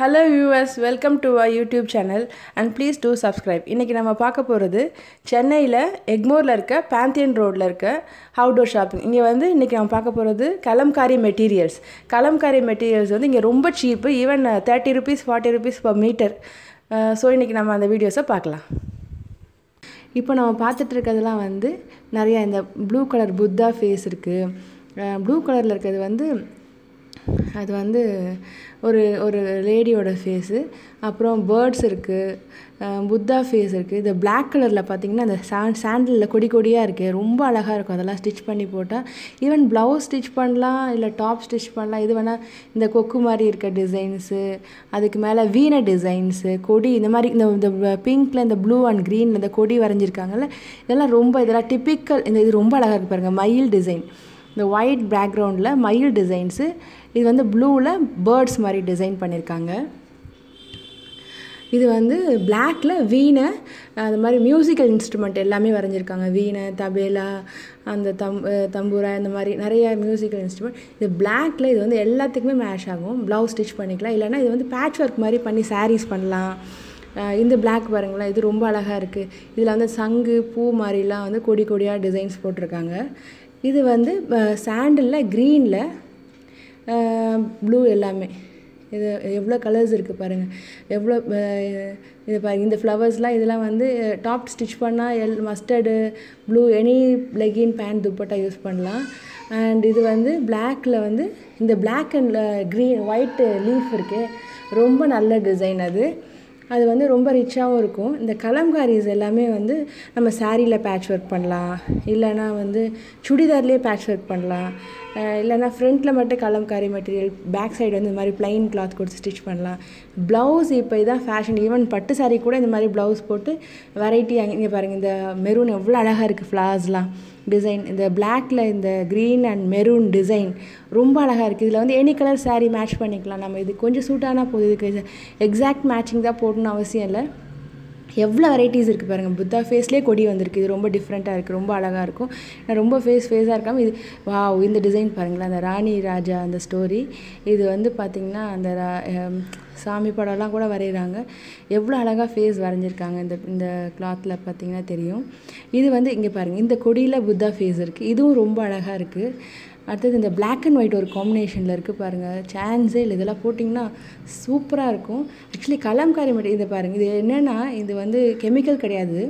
Hello viewers, welcome to our YouTube channel and please do subscribe. இன்னைக்கு நம்ம பார்க்க போறது சென்னையில எக்மோர்ல இருக்க Pantheon Roadல இருக்க outdoor shopping. இங்க வந்து இன்னைக்கு நம்ம பார்க்க போறது கலம்காரி மெட்டீரியல்ஸ். கலம்காரி மெட்டீரியல்ஸ் வந்து இங்க ரொம்ப cheap, even 30 rupees 40 rupees per meter. So இன்னைக்கு நம்ம அந்த வீடியோஸை பார்க்கலாம். இப்போ நம்ம பார்த்துட்டு இருக்கதெல்லாம் வந்து நிறைய இந்த blue color Buddha face இருக்கு. Blue colorல இருக்குது வந்து அது வந்து ஒரு லேடியோட ஃபேஸ் அப்புறம் बर्ड्स இருக்கு புத்தா ஃபேஸ் இருக்கு இந்த Black கலர்ல பாத்தீங்கன்னா அந்த சாண்டல்ல கொடிகொடியா இருக்கு ரொம்ப அழகா இருக்கும் அதெல்லாம் ஸ்டிட்ச் பண்ணி போட்டா ஈவன் ब्लाउज ஸ்டிட்ச் பண்ணலாம் இல்ல டாப் ஸ்டிட்ச் பண்ணலாம் இதுவேனா இந்த கொக்கு மாதிரி இருக்க டிசைன்ஸ் அதுக்கு மேல வீணா டிசைன்ஸ் கொடி இந்த மாதிரி இந்த பிங்க்ல இந்த ப்ளூ அண்ட் green இந்த கொடி வரைஞ்சிருக்காங்கல இதெல்லாம் ரொம்ப இதெல்லாம் டிபிக்கல் இந்த இது ரொம்ப அழகா இருக்கு பாருங்க மயில் design The white background la mile designs இது வந்து blue la birds mari design பண்ணிருக்காங்க இது வந்து black la veena அந்த மாதிரி musical instrument எல்லாமே வரைஞ்சிருக்காங்க veena tabela அந்த tambura இந்த மாதிரி நிறைய musical instrument இது black la இது வந்து எல்லாத்துக்குமே மேட்ச் ஆகும் blouse stitch பண்ணிக்கலாம் இல்லனா இது வந்து patch work மாதிரி பண்ணி sarees பண்ணலாம் இந்த black பாருங்களா இது ரொம்ப அழகா இருக்கு இதுல வந்து சங்கு பூ மாதிரிலாம் வந்து கொடி கொடியா டிசைன்ஸ் போட்டுருக்காங்க இது வந்து சாண்டல்ல கிரீன்ல ப்ளூ எல்லாமே இது எவ்ளோ கலர்ஸ் இருக்கு பாருங்க எவ்ளோ இது பாருங்க இந்த फ्लावर्सலாம் இதெல்லாம் வந்து டாப் ஸ்டிட்ச் பண்ணா mustard blue any legging pant dupatta use பண்ணலாம் and இது வந்து blackல வந்து இந்த black and green white leaf இருக்கு ரொம்ப நல்ல டிசைன் அது வந்து ரொம்ப ரிச்சாவும் இருக்கும் இந்த கலம்காரிஸ் எல்லாமே வந்து நம்ம சாரில பேட்ச் வர்க் பண்ணலாம் இல்லனா வந்து சுடிதார்லயே பேட்ச் வர்க் பண்ணலாம் இல்லனா ஃப்ரண்ட்ல மட்டும் கலம்காரி மெட்டீரியல் பேக் சைடு வந்து இந்த மாதிரி plain cloth கொடுத்து ஸ்டிட்ச் பண்ணலாம் ब्लाउஸ் இப்போ இதான் ஃபேஷன் ஈவன் பட்டு சாரி கூட இந்த மாதிரி ब्लाउஸ் போட்டு வெரைட்டி இங்க பாருங்க இந்த மெரூன் எவ்வளவு அழகா இருக்கு फ्लावर्सலாம் டிசைன் இந்த blackல இந்த green and maroon டிசைன் ரொம்ப அழகா இருக்கு இதுல வந்து any color saree match பண்ணிக்கலாம் நம்ம இது கொஞ்சம் சூட்டானா போகுது இதுக்கு எக்ஸாக்ட் மேட்சிங் தான் போடணும் அவசியம் இல்ல எவ்வளவு வெரைட்டிஸ் இருக்கு பாருங்க புத்தா ஃபேஸ்லயே கொடி வந்திருக்கு இது ரொம்ப டிஃபரண்டா இருக்கு ரொம்ப அழகா இருக்கும் நான் ரொம்ப ஃபேஸா இருக்காம இது வாவ் இந்த டிசைன் பாருங்களா அந்த ராணி ராஜா அந்த ஸ்டோரி இது வந்து பாத்தீங்கன்னா அந்த சாமி படம்லாம் கூட வரையறாங்க எவ்வளவு அழகா ஃபேஸ் வரைஞ்சிருக்காங்க இந்த கிளாத்ல பாத்தீங்கன்னா தெரியும் இது வந்து இங்க பாருங்க இந்த கொடியில புத்தா ஃபேஸ் இருக்கு இதுவும் ரொம்ப அழகா இருக்கு அடுத்து இந்த Black and white ஒரு காம்பினேஷன்ல இருக்கு பாருங்க சான்ஸே இல்ல இதெல்லாம் போடிங்னா சூப்பரா இருக்கும் एक्चुअली கலம்காரி மெட்டீரியல் இத பாருங்க இது என்னன்னா இது வந்து கெமிக்கல் கிடையாது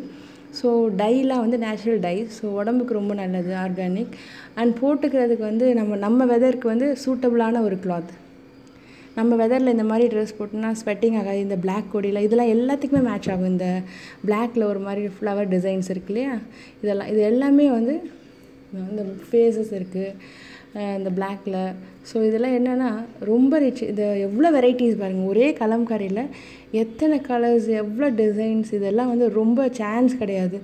சோ டைலாம் வந்து நேச்சுரல் டை சோ உடம்புக்கு ரொம்ப நல்லது ஆர்கானிக் and போட்டுக்கிறதுக்கு வந்து நம்ம வெதருக்கு வந்து சூட்டபிளான ஒரு கிளாத் நம்ம வெதர்ல இந்த மாதிரி Dress போட்டுனா ஸ்வெட்டிங் ஆகாது இந்த Black கோடில இதெல்லாம் எல்லாத்துக்குமே மேட்ச் ஆகும் இந்த Blackல ஒரு மாதிரி flower designs இருக்குலையா இதெல்லாம் இது எல்லாமே வந்து அந்த ஃபேसेस இருக்கு அந்த Blackல சோ இதெல்லாம் என்னன்னா ரொம்ப ரிச் இது எவ்வளவு வெரைட்டிஸ் பாருங்க ஒரே கலம்காரியில எத்தனை கலர்ஸ் எவ்வளவு டிசைன்ஸ் இதெல்லாம் வந்து ரொம்ப சான்ஸ் கிடையாது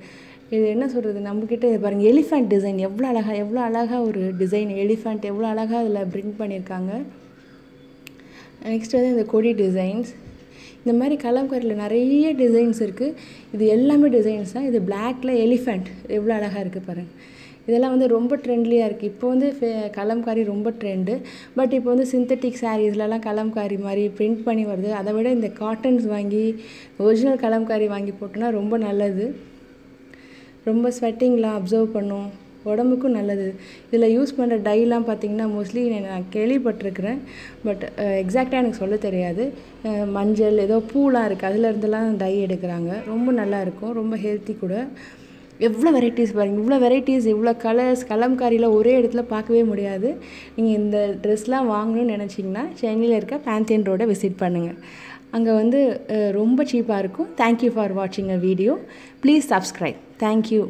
இது என்ன சொல்றது நம்ம கிட்ட பாருங்க எலிஃபன்ட் டிசைன் எவ்வளவு அழகா ஒரு டிசைன் எலிஃபன்ட் எவ்வளவு அழகா அதுல பிரிண்ட் பண்ணிருக்காங்க நெக்ஸ்ட் வந்து இந்த கோடி டிசைன்ஸ் இந்த மாதிரி கலம்காரில நிறைய டிசைன்ஸ் இருக்கு இது எல்லாமே டிசைன்ஸ் தான் இது Blackல எலிஃபன்ட் எவ்வளவு அழகா இருக்கு பாருங்க இதெல்லாம் வந்து ரொம்ப ட்ரெண்ட்லியா இருக்கு இப்போ வந்து கலம்காரி ரொம்ப ட்ரெண்ட் பட் இப்போ வந்து சிந்தட்டிக் சாரீஸ்லலாம் கலம்காரி மாதிரி print பண்ணி வருது அதைவிட இந்த காட்டன்ஸ் வாங்கி ஒரிஜினல் கலம்காரி வாங்கி போட்டுனா ரொம்ப நல்லது ரொம்ப ஸ்வெட்டிங்லாம் அப்சர்வ் பண்ணும் உடம்புக்கு நல்லது இதல யூஸ் பண்ற டைலாம் பாத்தீங்கன்னா मोस्टली நான் கேள்விப்பட்டிருக்கிறேன் பட் எக்ஸாக்ட்டா எனக்கு சொல்ல தெரியாது மஞ்சள் ஏதோ பூலாம் இருக்கு அதுல இருந்தெல்லாம் டை எடுக்கறாங்க ரொம்ப நல்லா இருக்கும் ரொம்ப ஹெல்தி கூட எவ்வளவு வெரைட்டிஸ் பாருங்க இவ்வளவு வெரைட்டிஸ் இவ்வளவு கலர்ஸ் கலம்காரியில ஒரே இடத்துல பார்க்கவே முடியாது நீங்க இந்த Dressலாம் வாங்கணும்னு நினைச்சீங்கன்னா சென்னையில இருக்க Pantheon Road விசிட் பண்ணுங்க அங்க வந்து ரொம்ப cheap-ஆ இருக்கும் Thank you for watching a video please subscribe Thank you